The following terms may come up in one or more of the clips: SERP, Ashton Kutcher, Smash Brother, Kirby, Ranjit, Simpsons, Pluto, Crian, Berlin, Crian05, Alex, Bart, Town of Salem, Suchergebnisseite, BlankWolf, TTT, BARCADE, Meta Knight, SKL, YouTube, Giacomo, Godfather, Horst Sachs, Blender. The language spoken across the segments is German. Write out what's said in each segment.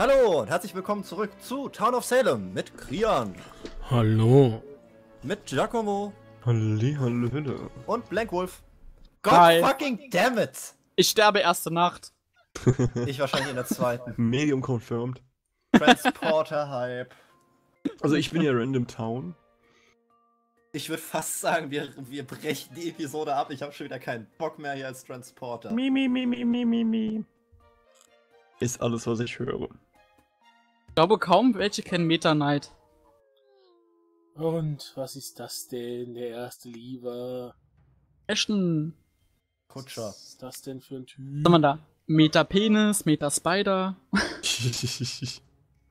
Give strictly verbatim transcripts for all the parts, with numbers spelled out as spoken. Hallo und herzlich willkommen zurück zu Town of Salem mit Crian. Hallo. Mit Giacomo. Halli, hallo. Und BlankWolf. God Hi. fucking damn it! Ich sterbe erste Nacht. Ich wahrscheinlich in der zweiten. Medium confirmed. Transporter-Hype. Also ich bin ja Random Town. Ich würde fast sagen, wir, wir brechen die Episode ab. Ich habe schon wieder keinen Bock mehr hier als Transporter. Mi, mi, mi, mi, mi, mi, mi. Ist alles, was ich höre. Ich glaube kaum welche kennen Meta Knight. Und was ist das denn, der erste Lieber? Ashton Kutcher. Was ist das denn für ein Typ? Was man da? Meta Penis, Meta Spider.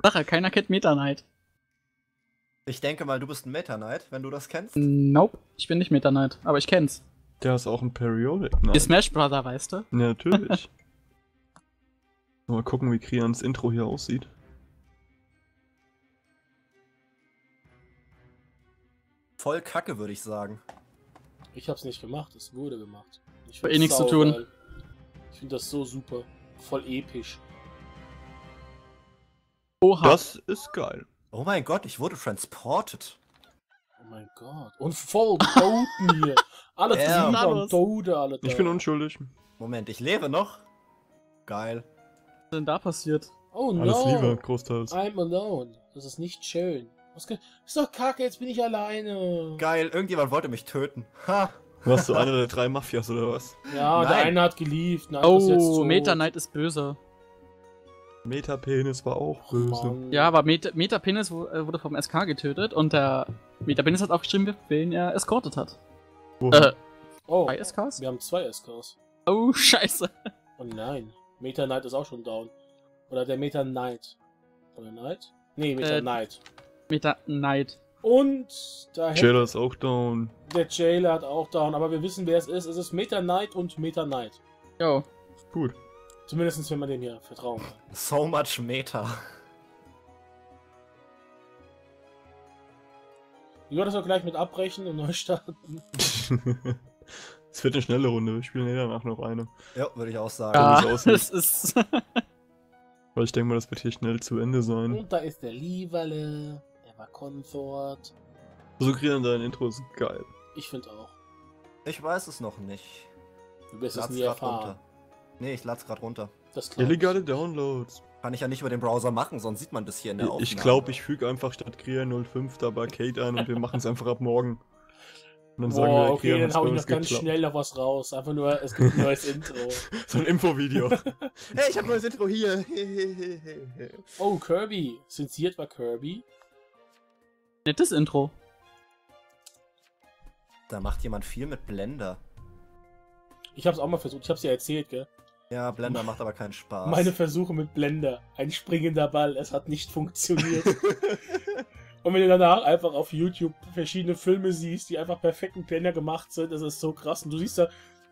Sache, keiner kennt Meta Knight. Ich denke mal, du bist ein Meta Knight, wenn du das kennst. Nope, ich bin nicht Meta Knight, aber ich kenn's. Der ist auch ein Periodic Knight. Ist Smash Brother, weißt du? Ja, natürlich. Mal gucken, wie Crians Intro hier aussieht. Voll Kacke, würde ich sagen. Ich hab's nicht gemacht, es wurde gemacht. Ich hab eh nichts zu tun. Ich finde das so super. Voll episch. Oha. Das ist geil. Oh mein Gott, ich wurde transported. Oh mein Gott. Und voll Toten hier. Alle und Tode, alle. Ich bin unschuldig. Moment, ich lebe noch. Geil. Was ist denn da passiert? Oh no. Alles Liebe, großteils. I'm alone. Das ist nicht schön. Was ist doch kacke, jetzt bin ich alleine. Geil, irgendjemand wollte mich töten. Ha. Warst du einer der drei Mafias oder was? Ja, Nein. der eine hat gelieft. Nein, oh, Meta Knight ist böse. Meta Penis war auch böse. Mann. Ja, aber Meta, Meta Penis wurde vom S K getötet und der Meta Penis hat auch geschrieben, wen er escortet hat. Wow. Äh, oh, zwei S Ks? Wir haben zwei S Ks. Oh, scheiße. Oh nein, Meta Knight ist auch schon down. Oder der Meta Knight. Oder Knight? Nee, Meta äh, Knight. Meta Knight. Und da Jailer ist auch down. Der Jailer hat auch down, aber wir wissen, wer es ist. Es ist Meta Knight und Meta Knight. Jo. Gut. Zumindest wenn man dem hier vertrauen kann. So much Meta. Ich würde das auch gleich mit abbrechen und neu starten. Es wird eine schnelle Runde, wir spielen eh danach noch eine. Ja, würde ich auch sagen. Ja, ich das ist Weil ich denke mal, das wird hier schnell zu Ende sein. Und da ist der Lieberle. Comfort. So, Crian, dein Intro ist geil. Ich finde auch. Ich weiß es noch nicht. Du wirst es nie erfahren. Runter. Nee, ich lade es gerade runter. Das Illegale Downloads. Kann ich ja nicht über den Browser machen, sonst sieht man das hier in der Aufnahme. Ich glaube, ich füge einfach statt Crian null fünf da BARCADE ein und wir machen es einfach ab morgen. Und dann Boah, sagen wir, okay, dann hau ich noch ganz geklappt. Schnell da was raus. Einfach nur, es gibt ein neues Intro. So ein Infovideo. Hey, ich habe ein neues Intro hier. Oh, Kirby. Zensiert war Kirby. Nettes Intro. Da macht jemand viel mit Blender. Ich hab's auch mal versucht, ich hab's ja erzählt, gell? Ja, Blender macht aber keinen Spaß. Meine Versuche mit Blender. Ein springender Ball, es hat nicht funktioniert. Und wenn du danach einfach auf YouTube verschiedene Filme siehst, die einfach perfekt mit Blender gemacht sind, das ist so krass. Und du siehst da,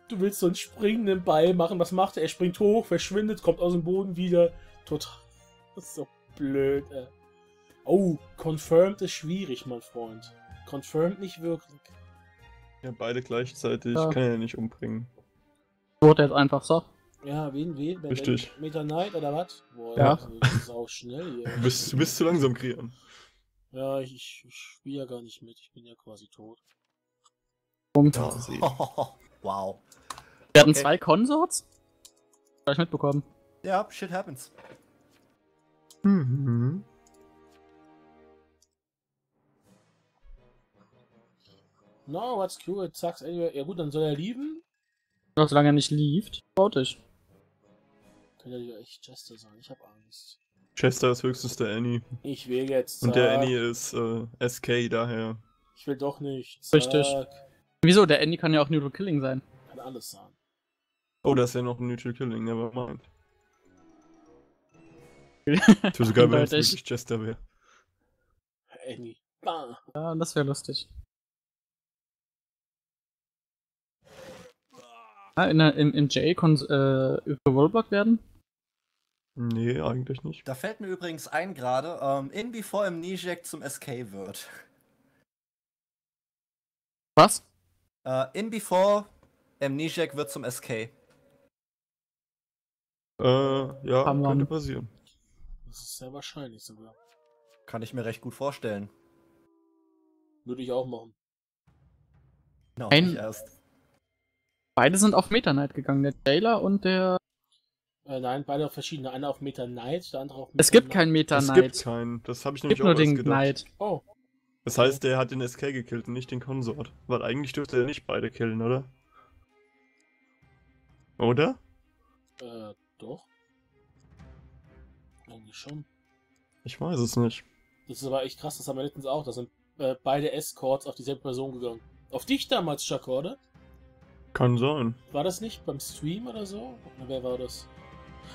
du willst so einen springenden Ball machen, was macht er? Er springt hoch, verschwindet, kommt aus dem Boden wieder. Total. Das ist so blöd, ey. Oh, confirmed ist schwierig, mein Freund. Confirmed nicht wirklich. Ja, beide gleichzeitig. Ja. Kann ja nicht umbringen. Wurde jetzt einfach so. Ja, wen, wen? Richtig. Meta Knight oder was? Boah, ja. Das ist auch schnell hier. Du bist, du bist zu langsam, Crian. Ja, ich, ich, ich spiele ja gar nicht mit. Ich bin ja quasi tot. Um oh, oh, wow. Wir hatten okay. zwei Konsorts? Hab ich mitbekommen. Ja, shit happens. Mhm. No, what's cool, it sucks anyway. Ja gut, dann soll er lieben. Doch, solange er nicht lieft, baut ich. Könnte ja echt Chester sein, ich hab Angst. Chester ist höchstens der Annie. Ich will jetzt. Zack. Und der Annie ist äh, S K, daher. Ich will doch nicht. Zack. Richtig. Wieso? Der Annie kann ja auch Neutral Killing sein. Kann alles sein. Oh, das ist ja noch ein Neutral Killing, nevermind. Ich würde sogar, wenn es wirklich Chester wäre. Annie. Bam. Ja, das wäre lustig. In der, im, im J kann äh, Rollback werden? Nee, eigentlich nicht. Da fällt mir übrigens ein gerade, ähm, in Before im Nijek zum S K wird. Was? Äh, in Before im Nijek wird zum S K. Äh, ja, kann könnte passieren. Das ist sehr wahrscheinlich sogar. Kann ich mir recht gut vorstellen. Würde ich auch machen. Genau, Ein... nicht erst. Beide sind auf Meta Knight gegangen, der Taylor und der... Äh, nein, beide auf verschiedene. Einer auf Meta Knight, der andere auf Meta Es gibt Knight. keinen Meta Knight. Es gibt keinen. Das habe ich nämlich auch erst gedacht. Oh. Das heißt, der hat den S K gekillt und nicht den Konsort. Weil eigentlich dürfte er nicht beide killen, oder? Oder? Äh, doch. Eigentlich schon. Ich weiß es nicht. Das ist aber echt krass, das haben wir letztens auch. Da sind äh, beide Escorts auf dieselbe Person gegangen. Auf dich damals, Chaco, oder? Kann sein. War das nicht beim Stream oder so? Oder wer war das?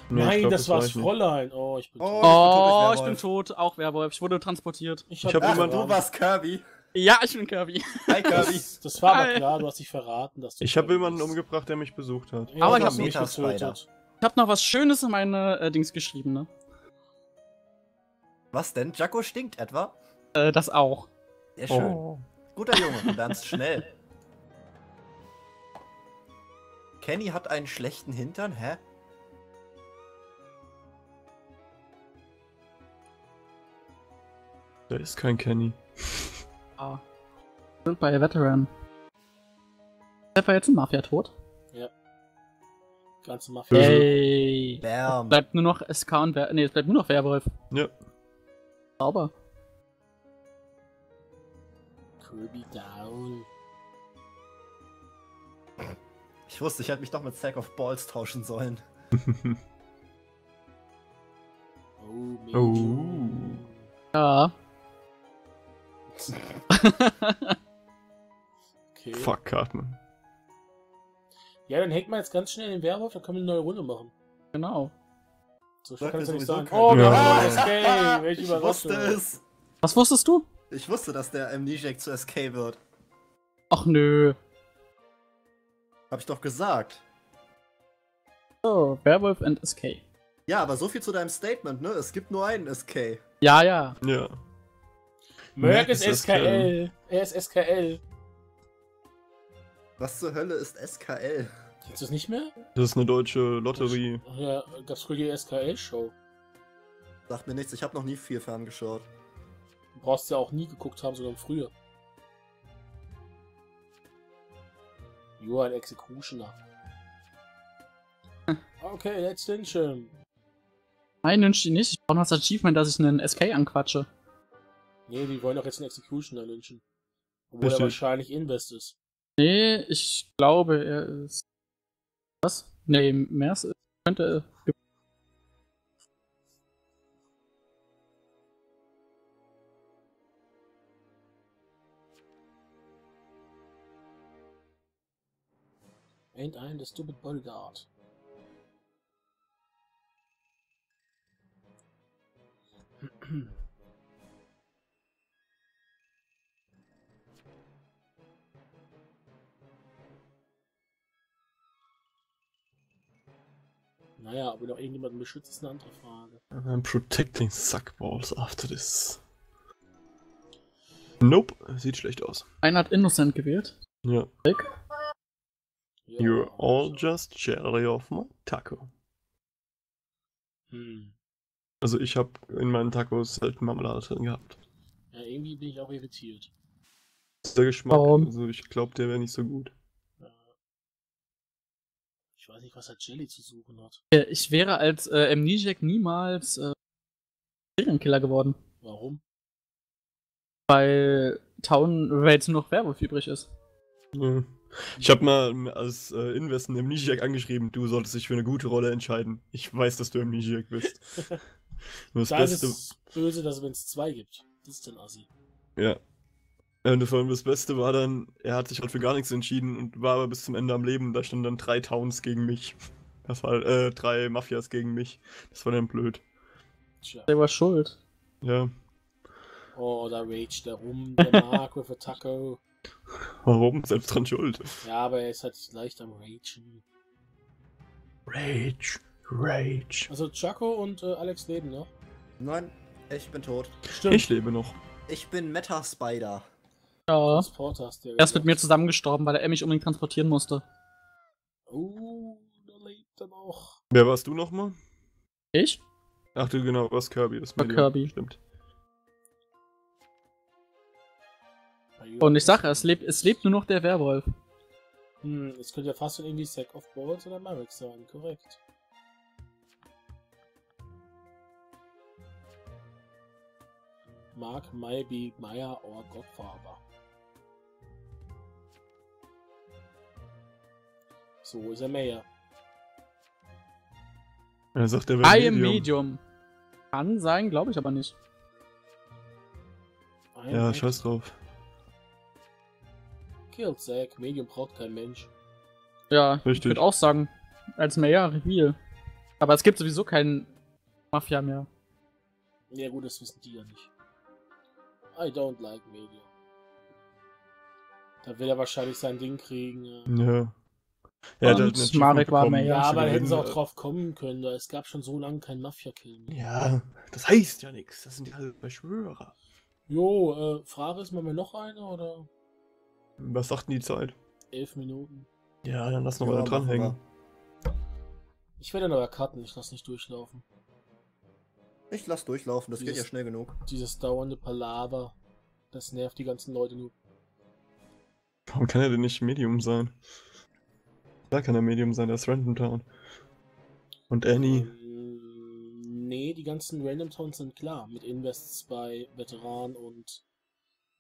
Nee, Nein, glaub, das, das war's, Fräulein. Oh, ich bin oh, tot. Oh, ich bin tot. Auch Werwolf. Ich wurde transportiert. Ich hab immer du warst Kirby. Ja, ich bin Kirby. Hi, Kirby. Das, das war Hi. aber klar. Du hast dich verraten, dass du. Ich habe jemanden bist. umgebracht, der mich besucht hat. Ja, aber ich habe mich getötet. Ich habe noch was Schönes in meine äh, Dings geschrieben, ne? Was denn? Jaco stinkt etwa? Äh, das auch. Sehr schön. Oh. Guter Junge, du lernst schnell. Kenny hat einen schlechten Hintern, hä? Da ist kein Kenny. Ah. Wir sind bei Veteran. Ist war jetzt ein Mafia tot? Ja. Ganze Mafia. Hey. Bam. Es bleibt nur noch S K und Wer... Ne, es bleibt nur noch Werwolf. Ja. Sauber. Kirby down. Ich wusste, ich hätte mich doch mit Sack of Balls tauschen sollen. oh, oh. Ja. okay. Fuck, Karten. Ja, dann hängt man jetzt ganz schnell den Werwolf, dann können wir eine neue Runde machen. Genau. So schnell kann es nicht sein. Oh, ja. Ja. S K! Welche Überraschung. Ich wusste es. Was wusstest du? Ich wusste, dass der Amnesiac zu S K wird. Ach nö. Hab ich doch gesagt. Oh, Werwolf and S K. Ja, aber so viel zu deinem Statement, ne? Es gibt nur einen S K. Ja, ja. Ja. Merk ist S K L. Er ist S K L. Was zur Hölle ist S K L? Kennst du es nicht mehr? Das ist eine deutsche Lotterie. Ach ja, gab's früher die S K L-Show. Sagt mir nichts, ich habe noch nie viel ferngeschaut. Du brauchst ja auch nie geguckt haben, sogar früher. Johann Executioner. Okay, let's lynch him. Nein, lynch ihn nicht. Ich brauche noch das Achievement, dass ich einen S K anquatsche. Nee, die wollen doch jetzt einen Executioner lynchen. Obwohl Richtig. er wahrscheinlich Invest ist. Nee, ich glaube, er ist... Was? Nee, mehr ist... Könnte... Ain't ein, the stupid bodyguard. Naja, aber noch irgendjemanden beschützt, ist eine andere Frage. I'm protecting suckballs after this. Nope, sieht schlecht aus. Einer hat Innocent gewählt. Ja. Rick? You're all just cherry off my taco. Hm. Also ich habe in meinen Tacos halt Marmelade drin gehabt. Ja, irgendwie bin ich auch irritiert. Der Geschmack, Warum? also ich glaube, der wäre nicht so gut. Ich weiß nicht, was der Jelly zu suchen hat. Ich wäre als äh, Amnesiac niemals äh, Serienkiller geworden. Warum? Weil Town Raids nur noch Werwolf übrig ist. Hm. Ich habe mal als äh, Invest einen Amnesiac angeschrieben, du solltest dich für eine gute Rolle entscheiden. Ich weiß, dass du Amnesiac bist. das das Beste... ist böse, dass es, wenn es zwei gibt. Das ist denn assi. Ja. Und vor allem das Beste war dann, er hat sich halt für gar nichts entschieden und war aber bis zum Ende am Leben. Da standen dann drei Towns gegen mich. Das war halt, äh, drei Mafias gegen mich. Das war dann blöd. Tja. Der war schuld. Ja. Oh, da rage der rum, der Marco für Taco. Warum? Selbst dran schuld. Ja, aber er ist halt leicht am Ragen. Rage, Rage. Also Chaco und äh, Alex leben noch? Nein, ich bin tot. Stimmt. Ich lebe noch. Ich bin Meta Spider. Ja. Er ist mit mir zusammengestorben, weil er mich unbedingt transportieren musste. Oh, da lebt er noch. Wer warst du nochmal? Ich? Ach du, genau, was Kirby ist. War Kirby. Stimmt. Und ich sage, es lebt, es lebt nur noch der Werwolf. Hm, jetzt könnte ja fast schon irgendwie Sack of Bones oder Marek sagen, korrekt. Mark, Maybe, Meyer or Godfather. So ist er Meyer. Er sagt, er wäre I am Medium. Medium. Kann sein, glaube ich aber nicht. I'm ja, scheiß drauf. Kill Zack, Medium braucht kein Mensch. Ja, richtig. Ich würde auch sagen, als Meyer Reveal. Aber es gibt sowieso keinen Mafia mehr. Ja gut, das wissen die ja nicht. I don't like Medium. Da will er wahrscheinlich sein Ding kriegen. Ja. ja. Ja, und Marek war mehr. Ja, aber da hätten sie auch drauf kommen können. Es gab schon so lange keinen Mafia-Kill mehr. Ja, das heißt ja nichts. Das sind ja alle Beschwörer. Jo, äh, Frage ist, machen wir noch eine, oder? Was sagt denn die Zeit? Elf Minuten. Ja, dann lass noch ja, mal dranhängen. Ich werde dann aber cutten, ich lass nicht durchlaufen. Ich lass durchlaufen, das dieses, geht ja schnell genug. Dieses dauernde Palaver, das nervt die ganzen Leute nur. Warum kann er denn nicht Medium sein? Da kann er Medium sein, das ist Random Town. Und Annie? Ähm, nee, die ganzen Random Towns sind klar. Mit Invests bei Veteran und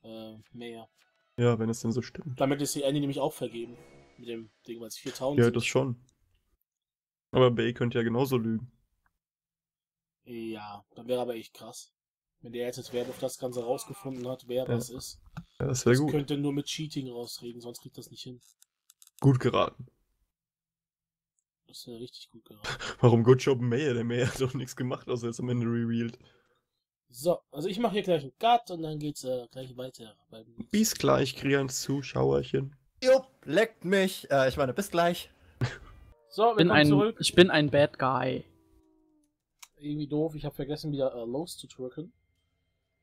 äh, Mayor. Ja, wenn es denn so stimmt. Damit ist die Annie nämlich auch vergeben. Mit dem Ding, weil es vier Towns sind. Ja, das schon. Aber Bay könnte ja genauso lügen. Ja, dann wäre aber echt krass. Wenn der jetzt wer auf das Ganze rausgefunden hat, wer ja. was ist. Ja, das wäre gut. Das könnte nur mit Cheating rausreden, sonst kriegt das nicht hin. Gut geraten. Das ist ja richtig gut geraten. Warum Good Job Mayer? Der Mayer hat doch nichts gemacht, außer jetzt am Ende revealed. So, also ich mache hier gleich einen Cut und dann geht's äh, gleich weiter. Bis gleich, Krians Zuschauerchen. Jupp, leckt mich. Äh, ich meine, bis gleich. So, wir bin kommen ein, zurück. Ich bin ein Bad Guy. Irgendwie doof, ich habe vergessen, wieder äh, los zu drücken.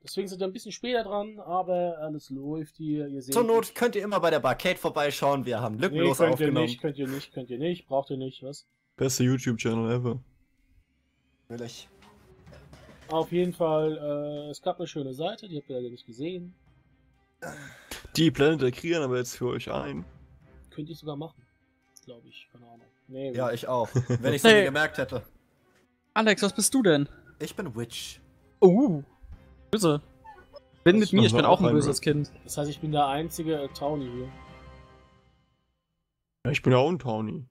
Deswegen sind wir ein bisschen später dran, aber alles läuft hier. Ihr seht Zur Not nicht. Könnt ihr immer bei der Barcade vorbeischauen, wir haben lückenlos nee, aufgenommen. Ihr nicht, könnt ihr nicht, könnt ihr nicht, braucht ihr nicht, was? Beste YouTube-Channel ever. Will ich. Auf jeden Fall, äh, es gab eine schöne Seite, die habt ihr leider nicht gesehen. Die Planeten kriegen aber jetzt für euch ein. Könnte ich sogar machen, glaube ich, keine Ahnung. Nee, ja, ich auch, wenn ich es hey. gemerkt hätte. Alex, was bist du denn? Ich bin Witch. Oh. Böse. Bin mit mir, ich bin auch ein böses Kind. Das heißt, ich bin der einzige äh, Townie hier. Ja, ich bin ja auch ein Townie.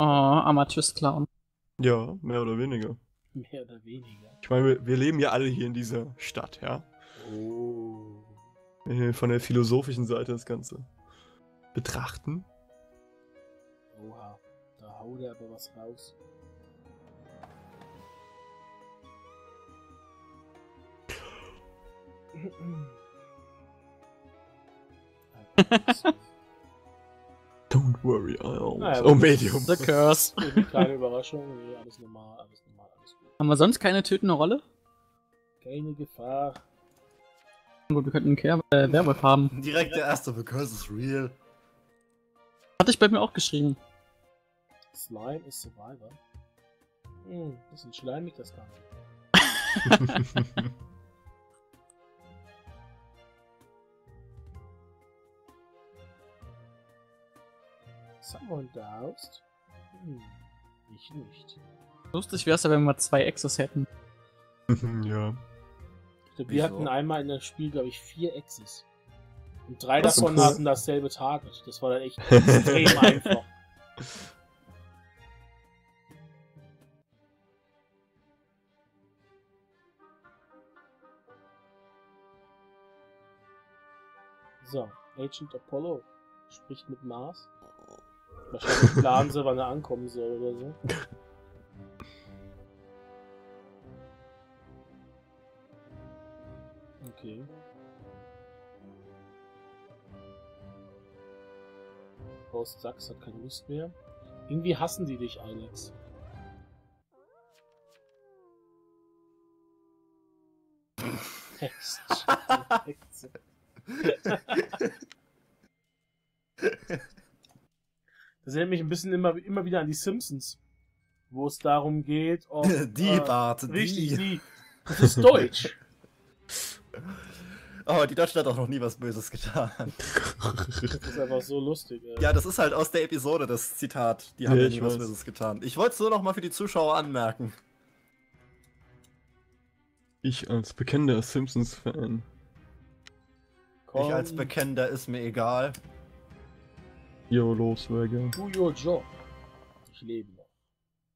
Oh, Amateurs-Clown. Ja, mehr oder weniger. Mehr oder weniger. Ich meine, wir, wir leben ja alle hier in dieser Stadt, ja? Oh. Von der philosophischen Seite das Ganze betrachten. Oha, da haut er aber was raus. Don't worry, I always... Naja, oh, Medium. The Curse. Kleine Überraschung, nee, alles normal, alles normal, alles gut. Haben wir sonst keine tötende Rolle? Keine Gefahr. Gut, wir könnten einen äh, Werwolf haben. Direkt der erste, The Curse is real. Hatte ich bei mir auch geschrieben. Slime is Survivor. Hm, bisschen schleimig das Ganze. Someone doused? Hm, ich nicht. Lustig wär's ja, wenn wir zwei Exes hätten. Ja. Ich glaub, wir hatten einmal in dem Spiel, glaube ich, vier Exes. Und drei Was davon hatten dasselbe Target. Das war dann echt extrem einfach. So, Agent Apollo spricht mit Mars. Wahrscheinlich planen sie, wann er ankommen soll oder so. Okay. Horst Sachs hat keine Lust mehr. Irgendwie hassen die dich, Alex. Das erinnert mich ein bisschen immer, immer wieder an die Simpsons. wo es darum geht, ob... Die äh, Bart, die. Richtig, die. Das ist deutsch. Oh, die Deutschen hat auch noch nie was Böses getan. Das ist einfach so lustig, ey. Ja, das ist halt aus der Episode, das Zitat. Die haben ja nie was Böses getan. Ich wollte es nur noch mal für die Zuschauer anmerken. Ich als bekennender Simpsons-Fan. Ich als bekennender ist mir egal. Yo, los, Wege. Do your job. Ich lebe noch.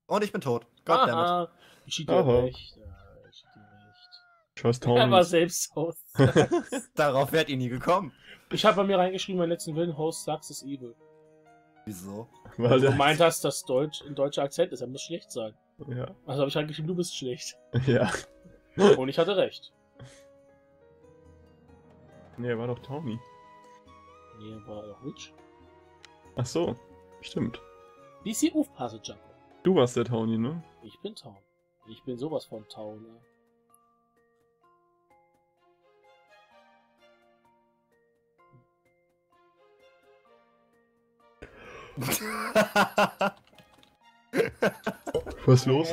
Und ich bin tot. Goddammit. Ich schieb dir nicht. Ich schieb dir nicht. Scheiß Town. Aber selbst Host Sucks. Darauf wärt ihr nie gekommen. Ich habe bei mir reingeschrieben, meinen letzten Willen, Host Sucks ist evil. Wieso? Weil du gemeint hast, dass Deutsch ein deutscher Akzent ist. Er muss schlecht sein. Ja. Also habe ich reingeschrieben, du bist schlecht. Ja. Und ich hatte recht. Nee, war doch Tommy. Nee, war doch Witch. Ach so, stimmt. D C aufpasse, Jumbo. Du warst der Townie, ne? Ich bin Townie. Ich bin sowas von Townie. Was ist los?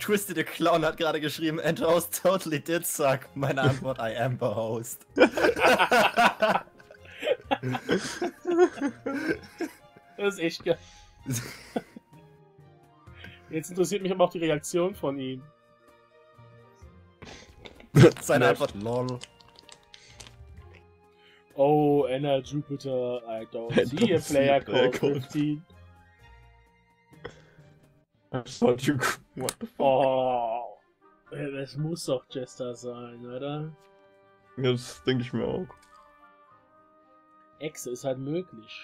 Twisted the Clown hat gerade geschrieben, and host totally did suck. Meine Antwort, I am the host. Das ist echt geil. Jetzt interessiert mich aber auch die Reaktion von ihm. Seine Antwort, lol. Oh, Anna Jupiter, I don't I see don't a player see called fifteen. I thought you... What the fuck? Oh, das muss doch Jester sein, oder? Ja, das denke ich mir auch. Echse ist halt möglich.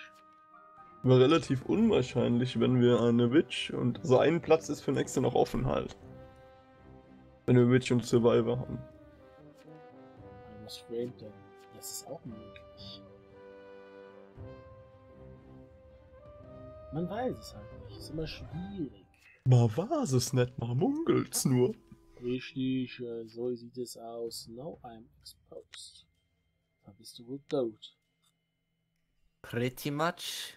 War relativ unwahrscheinlich, wenn wir eine Witch und so, also einen Platz ist für eine Echse noch offen halt. Wenn wir Witch und Survivor haben. Was framed denn? Das ist auch möglich. Man weiß es halt nicht, ist immer schwierig. Man weiß es nicht, man munkelt's nur. Richtig, so sieht es aus. Now I'm exposed. Da bist du wohl tot. Pretty much.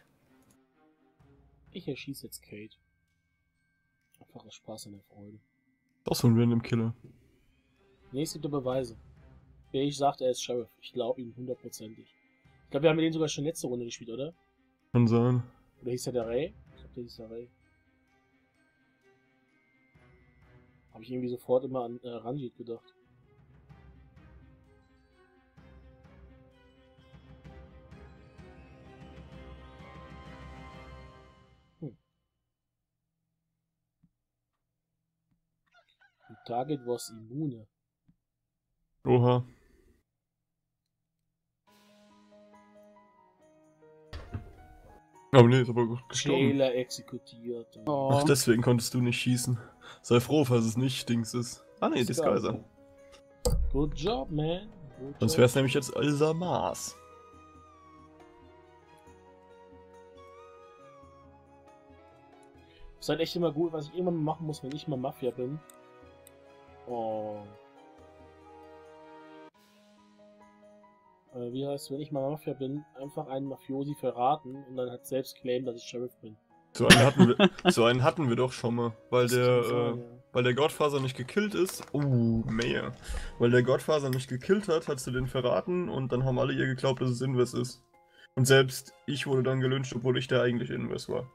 Ich erschieße jetzt Kate. Einfach aus Spaß und der Freude. Doch so ein random Killer. Nee, es gibt ja Beweise. Wer ich sagt, er ist Sheriff. Ich glaube ihm hundertprozentig. Ich glaube, wir haben mit dem sogar schon letzte Runde gespielt, oder? Kann sein. Oder hieß er der Ray? Ich glaube, der hieß der Ray. Habe ich irgendwie sofort immer an äh, Ranjit gedacht. Target was immune. Oha. Aber ne, ist aber gut gestorben. Fehler exekutiert. Oh. Ach, deswegen konntest du nicht schießen. Sei froh, falls es nicht Dings ist. Ah ne, Disguiser. Good job, man. Good Sonst wär's job. Nämlich jetzt Elsa Mars. Ist halt echt immer gut, was ich immer machen muss, wenn ich mal Mafia bin. Oh. Äh, wie heißt, wenn ich mal Mafia bin, einfach einen Mafiosi verraten und dann hat selbst claimen, dass ich Sheriff bin. So einen hatten wir, so einen hatten wir doch schon mal, weil das der, sein, äh, ja. weil der Godfather nicht gekillt ist. Oh, mehr. Weil der Godfather nicht gekillt hat, hast du den verraten und dann haben alle ihr geglaubt, dass es Invis ist. Und selbst ich wurde dann gelünscht, obwohl ich der eigentlich Invis war.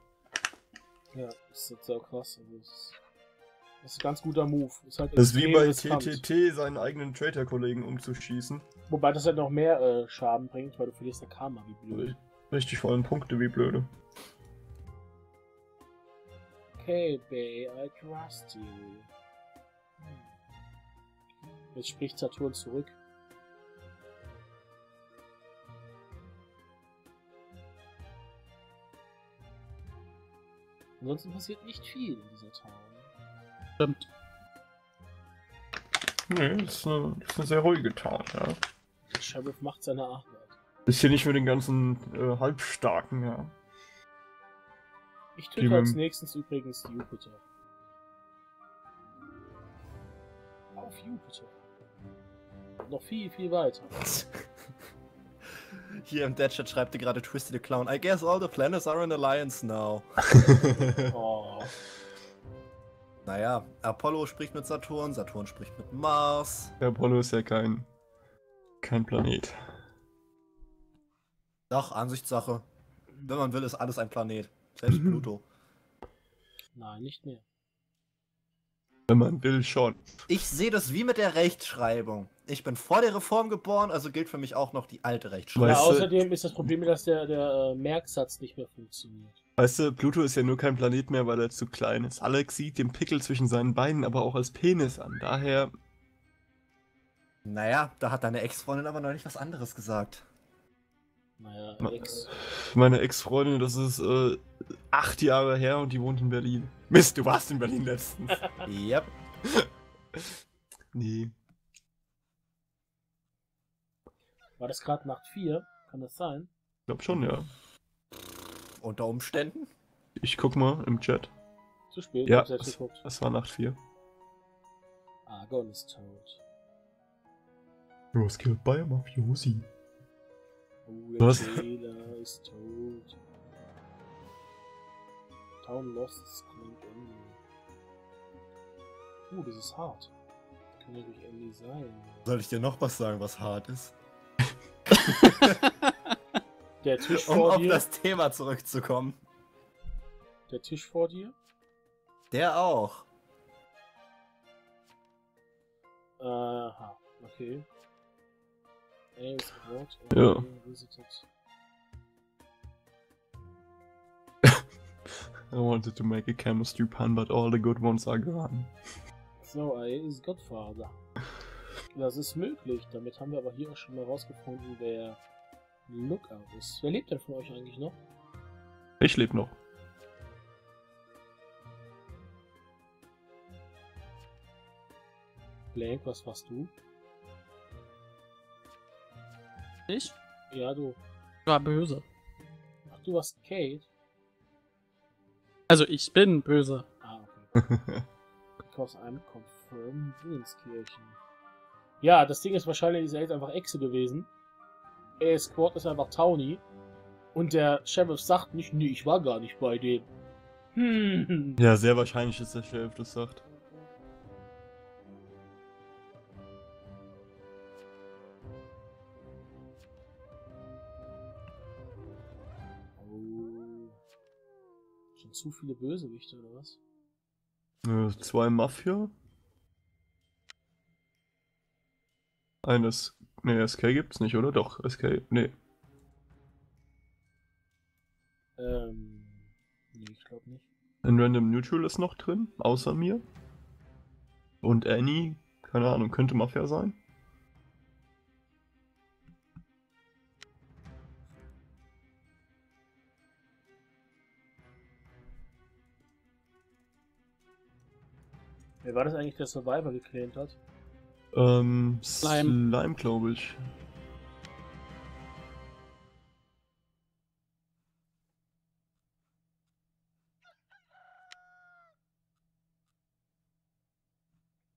Ja, das ist so krass. Das ist ein ganz guter Move. Ist halt das ist wie bei T T T, seinen eigenen Traitor-Kollegen umzuschießen. Wobei das halt noch mehr äh, Schaden bringt, weil du verlierst der Karma wie blöd. Richtig, vor allem Punkte wie blöde. Okay, Bay, I trust you. Jetzt spricht Saturn zurück. Ansonsten passiert nicht viel in dieser Town. Stimmt. Nee, das ist eine, das ist eine sehr ruhige Town, ja. Der Sheriff macht seine Arbeit. Ist hier nicht mit den ganzen äh, Halbstarken, ja. Ich drücke als nächstes übrigens die Jupiter. Auf Jupiter. Und noch viel, viel weiter. Hier im Deadshot schreibt er gerade Twisted the Clown. I guess all the planets are in alliance now. Oh. Naja, Apollo spricht mit Saturn, Saturn spricht mit Mars. Apollo ist ja kein, kein Planet. Doch, Ansichtssache. Wenn man will, ist alles ein Planet. Selbst Pluto. Nein, nicht mehr. Wenn man will, schon. Ich sehe das wie mit der Rechtschreibung. Ich bin vor der Reform geboren, also gilt für mich auch noch die alte Rechtschreibung. Ja, außerdem ist das Problem, dass der, der Merksatz nicht mehr funktioniert. Weißt du, Pluto ist ja nur kein Planet mehr, weil er zu klein ist. Alex sieht den Pickel zwischen seinen Beinen aber auch als Penis an, daher... Naja, da hat deine Ex-Freundin aber neulich was anderes gesagt. Naja, Ex... Meine Ex-Freundin, das ist äh, acht Jahre her und die wohnt in Berlin. Mist, du warst in Berlin letztens. Yep. Nee. War das gerade Nacht vier? Kann das sein? Ich glaube schon, ja. Unter Umständen? Ich guck mal im Chat. Zu spät, ja, ich hab's es, geguckt. Es war Nacht vier. Argon ist tot. He was killed by a mafiosi. Oh, was? Ist tot. Town Lost klingt Andy. Oh, das ist hart. Kann ja durch Andy sein. Soll ich dir noch was sagen, was hart ist? Der Tisch vor dir. Um auf das Thema zurückzukommen. Der Tisch vor dir? Der auch. Aha, okay. Ey, ist Wort. Ja. I wanted to make a chemistry pun, but all the good ones are gone. So, I is Godfather. Das ist möglich. Damit haben wir aber hier auch schon mal rausgefunden, wer Lookout ist. Wer lebt denn von euch eigentlich noch? Ich lebe noch. Blank, was warst du? Ich? Ja, du. Ich war böse. Ach, du warst Kate? Also, ich bin böse. Ah, okay. Because I'm confirmed Willenskirchen. Ja, das Ding ist wahrscheinlich, ist er jetzt einfach Echse gewesen. Er ist Quad, ist einfach Townie. Und der Sheriff sagt nicht, nee, ich war gar nicht bei dem. Hm. Ja, sehr wahrscheinlich ist der Sheriff, das sagt. Zu viele Bösewichte, oder was? Äh, zwei Mafia. Eines... Ne, S K gibt's nicht, oder? Doch, S K... Ne. Ähm... Ne, ich glaube nicht. Ein Random Neutral ist noch drin, außer mir. Und Annie, keine Ahnung, könnte Mafia sein. Wer war das eigentlich, der Survivor geclaimt hat? Ähm, Slime, Slime glaube ich.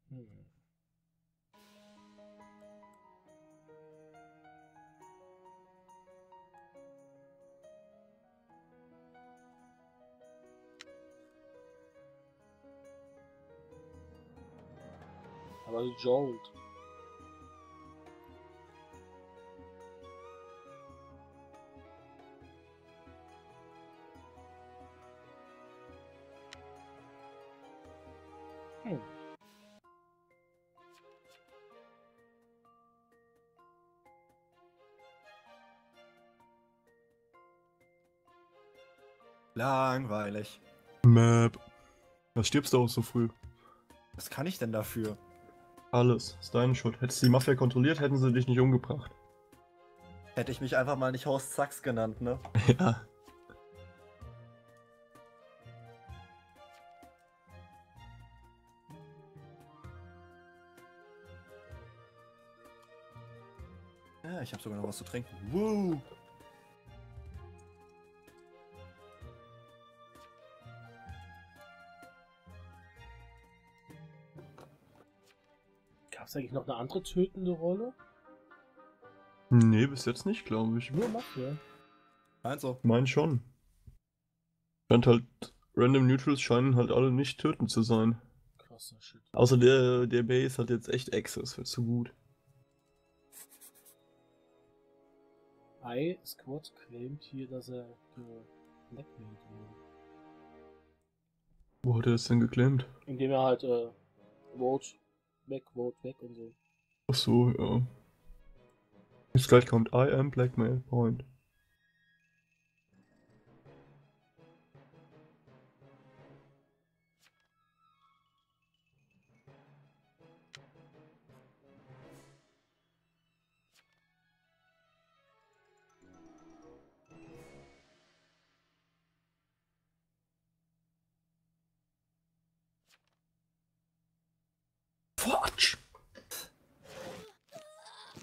Hm. Aber Jolt. Hm. Langweilig. Map. Was stirbst du auch so früh? Was kann ich denn dafür? Alles, ist deine Schuld. Hättest du die Mafia kontrolliert, hätten sie dich nicht umgebracht. Hätte ich mich einfach mal nicht Horst Sachs genannt, ne? Ja. Ja, ich habe sogar noch was zu trinken. Woo! Ist eigentlich noch eine andere tötende Rolle? Nee, bis jetzt nicht, glaube ich. Nur Mafia. Also. Mein schon. Stand halt Random Neutrals scheinen halt alle nicht tötend zu sein. Krasser Shit. Außer der, der Base hat jetzt echt Access, wird zu gut. I Squad claimt hier, dass er geblackmailt wurde. Wo hat er es denn geclaimt? Indem er halt äh, Vote weg, Vote weg und so. Ach so, ja. Jetzt gleich kommt I am Blackmail Point.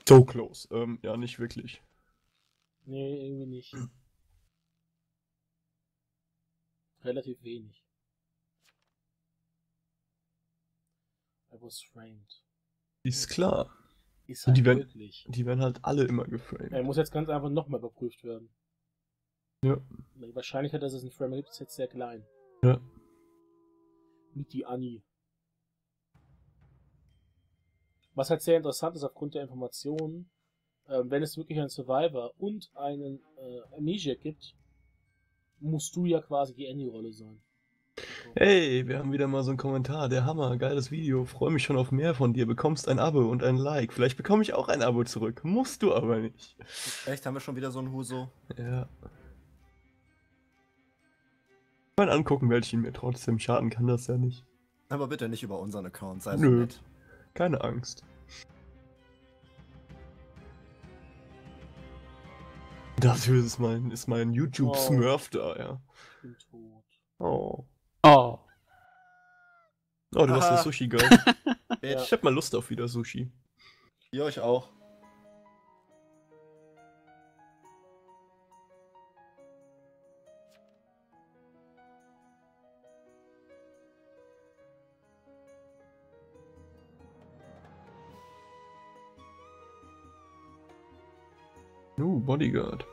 So close. Ähm, ja, nicht wirklich. Nee, irgendwie nicht. Relativ wenig. I was framed. Ist klar. Ist halt die werden, wirklich. Die werden halt alle immer geframed. Er muss jetzt ganz einfach nochmal überprüft werden. Ja. Die Wahrscheinlichkeit, dass es einen Frame gibt, ist jetzt sehr klein. Ja. Mit die Annie. Was halt sehr interessant ist aufgrund der Informationen, äh, wenn es wirklich einen Survivor und einen äh, Amnesia gibt, musst du ja quasi die Annie-Rolle sein. So. Hey, wir haben wieder mal so einen Kommentar. Der Hammer, geiles Video. Freue mich schon auf mehr von dir. Bekommst ein Abo und ein Like. Vielleicht bekomme ich auch ein Abo zurück. Musst du aber nicht. Echt, haben wir schon wieder so einen Huso? Ja. Mal angucken, welchen mir trotzdem schaden kann das ja nicht. Aber bitte nicht über unseren Account, sei so nett. Keine Angst. Dafür ist mein, ist mein YouTube-Smurf oh. da, ja. Ich bin tot. Oh. Oh. Oh, du Aha. hast das Sushi, geil. Ja. Ich hab mal Lust auf wieder Sushi. Ja, ich auch. Oh, Bodyguard.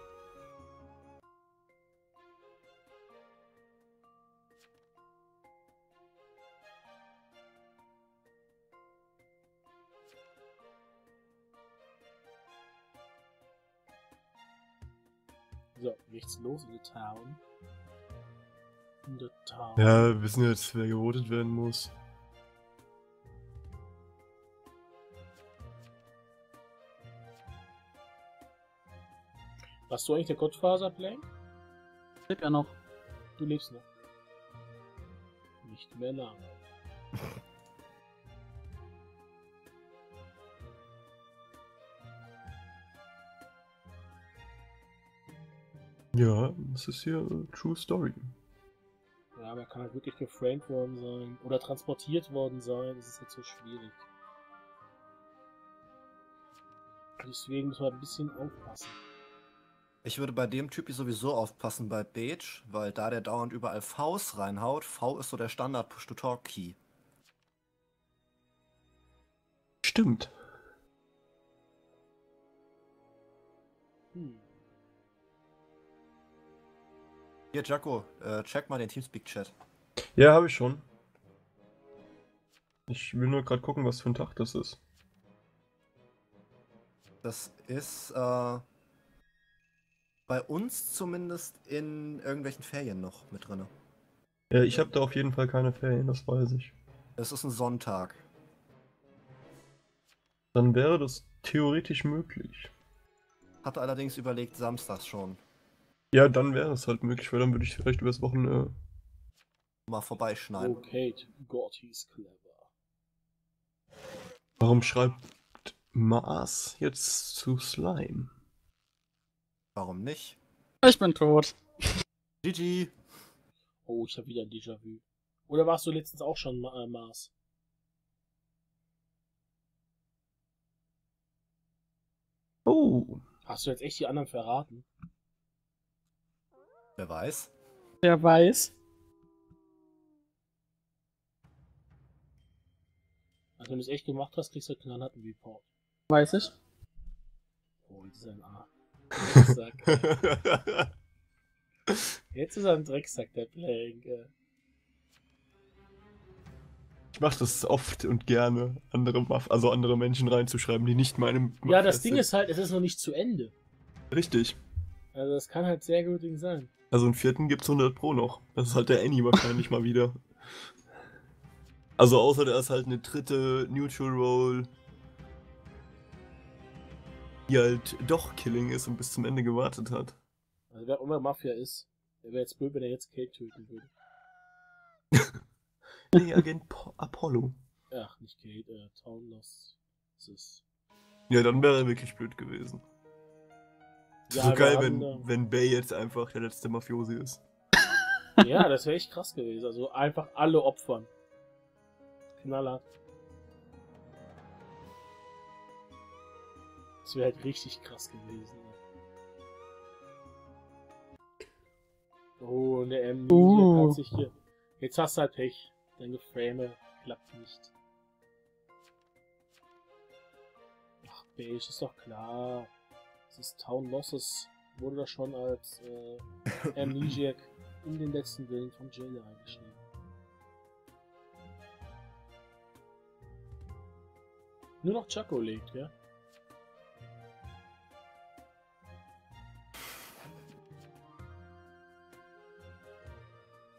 So, nichts los in der Town. In der Town. Ja, wir wissen jetzt, wer gewotet werden muss. Warst du eigentlich der Gottfaser, Blank? Ich lebe ja noch. Du lebst noch. Nicht mehr lange. Ja, das ist hier eine True Story. Ja, man kann halt wirklich geframed worden sein oder transportiert worden sein. Das ist halt so schwierig. Deswegen muss man ein bisschen aufpassen. Ich würde bei dem Typ sowieso aufpassen bei Beige, weil da der dauernd überall Vs reinhaut. V ist so der Standard Push-to-Talk-Key. Stimmt. Hm. Hier, Jaco, äh, check mal den Teamspeak-Chat. Ja, habe ich schon. Ich will nur gerade gucken, was für ein Tag das ist. Das ist, äh... bei uns zumindest in irgendwelchen Ferien noch mit drin. Ja, ich habe da auf jeden Fall keine Ferien, das weiß ich. Es ist ein Sonntag. Dann wäre das theoretisch möglich. Hatte allerdings überlegt, samstags schon. Ja, dann wäre es halt möglich, weil dann würde ich vielleicht übers Wochenende mal vorbeischneiden. Okay, Gott, he's clever. Warum schreibt Mars jetzt zu Slime? Warum nicht? Ich bin tot. G G. Oh, ich habe wieder ein Déjà-vu. Oder warst du letztens auch schon Ma äh, Mars? Oh. Hast du jetzt echt die anderen verraten? Wer weiß? Wer weiß? Also wenn du es echt gemacht hast, kriegst du einen knallharten Report. Weiß ich. Oh, das ist ein A. Drecksack. Jetzt ist er ein Drecksack, der Blank. mache das oft und gerne, andere Muff, also andere Menschen reinzuschreiben, die nicht meinem Muff Ja, das sind. Ding ist halt, es ist noch nicht zu Ende. Richtig. Also das kann halt sehr gut Ding sein. Also im vierten gibt's hundert Pro noch. Das ist halt der Annie wahrscheinlich mal wieder. Also außer da ist halt eine dritte Neutral Roll, die halt doch Killing ist und bis zum Ende gewartet hat. Also wer immer Mafia ist, der wäre jetzt blöd, wenn er jetzt Kate töten würde. Nee, Agent Apollo. Ach, nicht Kate, äh, Taunus. Ja, dann wäre er wirklich blöd gewesen. Ja, so geil, haben, wenn, äh, wenn Bay jetzt einfach der letzte Mafiosi ist. Ja, das wäre echt krass gewesen. Also einfach alle opfern. Knaller. Das wäre halt richtig krass gewesen. Oh, eine M. Uh. Hier, sich hier. Jetzt hast du halt Pech. Deine Frame klappt nicht. Ach, Bay, ist doch klar. Das Town Losses wurde da schon als äh, Amnesiac in den letzten Willen von Jailer eingeschrieben. Nur noch Chaco lebt, ja?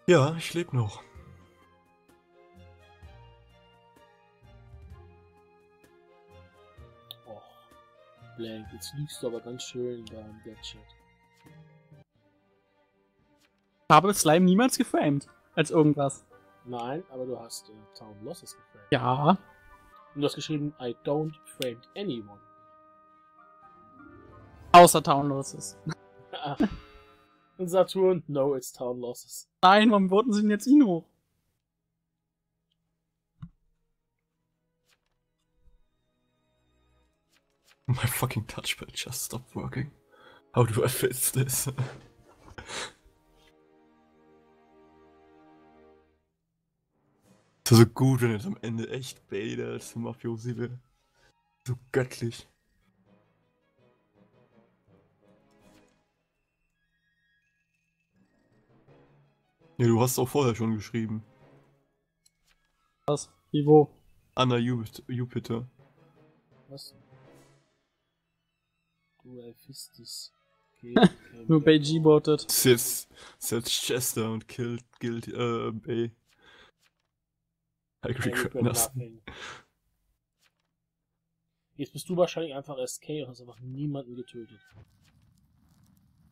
Ja, ich lebe noch. Blank, jetzt liegst du aber ganz schön da im Deadshot. Habe Slime niemals geframed als irgendwas. Nein, aber du hast äh, Town Losses geframed. Ja. Und du hast geschrieben, I don't framed anyone. Außer Town Losses. Und Saturn, no, it's Town Losses. Nein, warum wurden sie denn jetzt ihn hoch? My fucking touchpad just stopped working. How do I fix this? So gut, wenn jetzt am Ende echt Bader als Mafiosi wäre. So göttlich. Ja, du hast auch vorher schon geschrieben. Was? Wie wo? Anna Jupiter. Was? Du Elfistis. Nur Bay G-boardet. Das ist jetzt Chester und killt gilt äh, Bay. I regret. Jetzt bist du wahrscheinlich einfach S K und hast einfach niemanden getötet.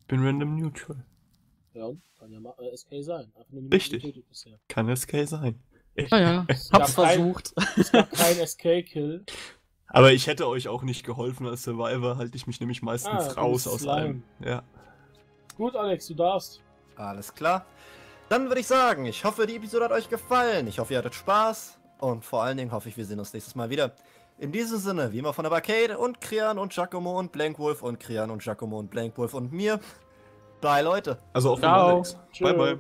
Ich bin random neutral. Ja, und? Kann ja mal äh, S K sein. Einfach nur richtig. Getötet bisher. Kann S K sein. Ich, ah ja, hab's versucht. Kein, es gab kein S K-Kill. Aber ich hätte euch auch nicht geholfen als Survivor, halte ich mich nämlich meistens ah, raus aus allem. Ja. Gut, Alex, du darfst. Alles klar. Dann würde ich sagen, ich hoffe, die Episode hat euch gefallen. Ich hoffe, ihr hattet Spaß. Und vor allen Dingen hoffe ich, wir sehen uns nächstes Mal wieder. In diesem Sinne, wie immer von der Barcade und Crian und Giacomo und BlankWolf und Crian und Giacomo und BlankWolf und mir. Bye, Leute. Also auf Wiedersehen. Bye, bye.